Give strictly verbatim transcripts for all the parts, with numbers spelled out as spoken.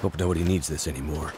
Hope nobody needs this anymore.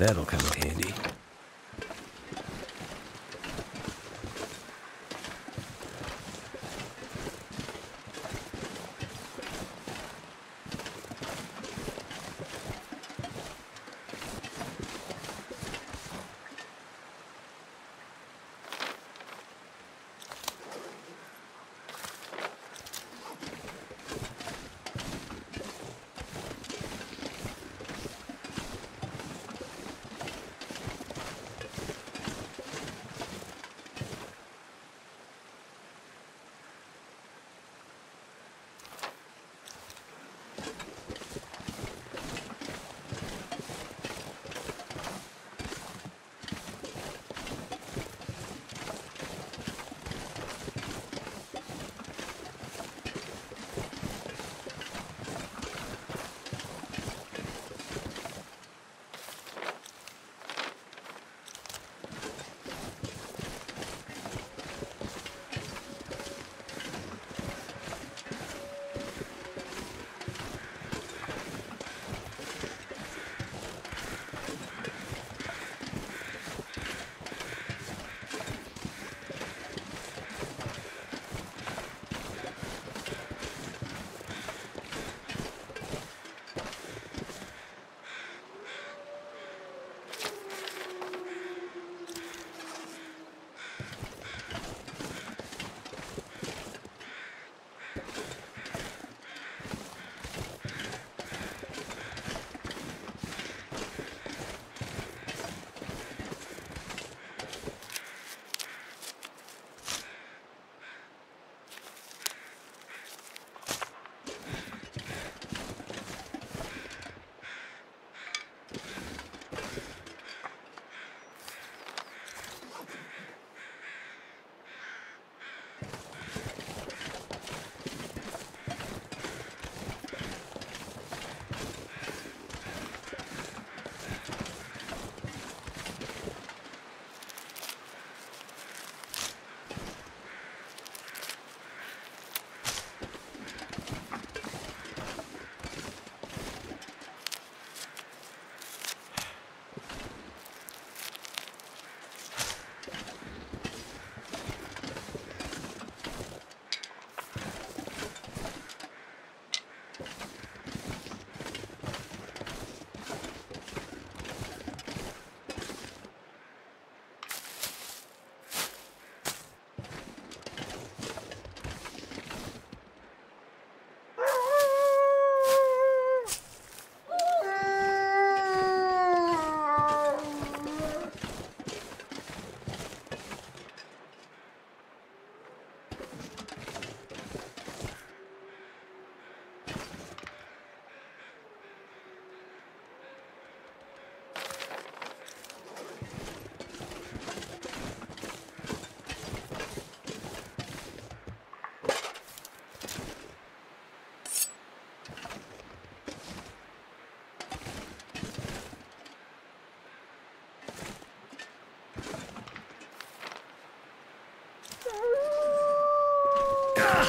That'll come in handy. You